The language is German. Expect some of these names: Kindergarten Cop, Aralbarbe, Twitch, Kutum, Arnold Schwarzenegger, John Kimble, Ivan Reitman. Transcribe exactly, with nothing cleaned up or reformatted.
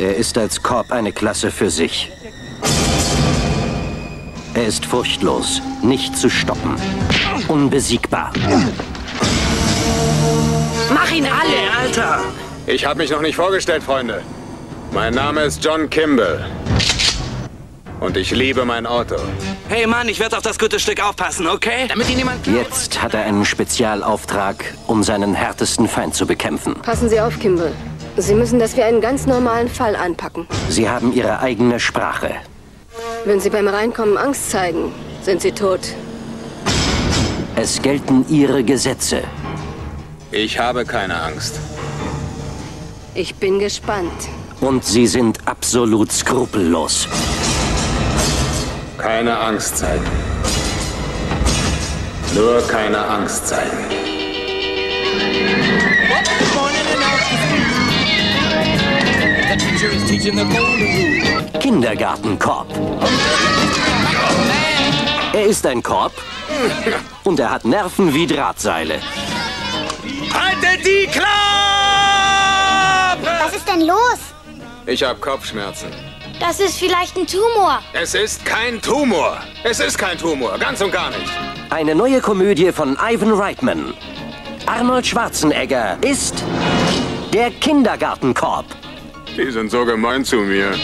Er ist als Cop eine Klasse für sich. Er ist furchtlos, nicht zu stoppen, unbesiegbar. Mach ihn alle, Alter! Ich habe mich noch nicht vorgestellt, Freunde. Mein Name ist John Kimble. Und ich liebe mein Auto. Hey Mann, ich werde auf das gute Stück aufpassen, okay? Damit ihn niemand. Jetzt hat er einen Spezialauftrag, um seinen härtesten Feind zu bekämpfen. Passen Sie auf, Kimble. Sie müssen, dass wir einen ganz normalen Fall anpacken. Sie haben Ihre eigene Sprache. Wenn Sie beim Reinkommen Angst zeigen, sind Sie tot. Es gelten Ihre Gesetze. Ich habe keine Angst. Ich bin gespannt. Und Sie sind absolut skrupellos. Keine Angst zeigen. Nur keine Angst zeigen. Kindergarten Cop. Er ist ein Cop und er hat Nerven wie Drahtseile. Haltet die Klappe! Was ist denn los? Ich habe Kopfschmerzen. Das ist vielleicht ein Tumor. Es ist kein Tumor. Es ist kein Tumor. Ganz und gar nicht. Eine neue Komödie von Ivan Reitman. Arnold Schwarzenegger ist der Kindergarten Cop. Die sind so gemein zu mir.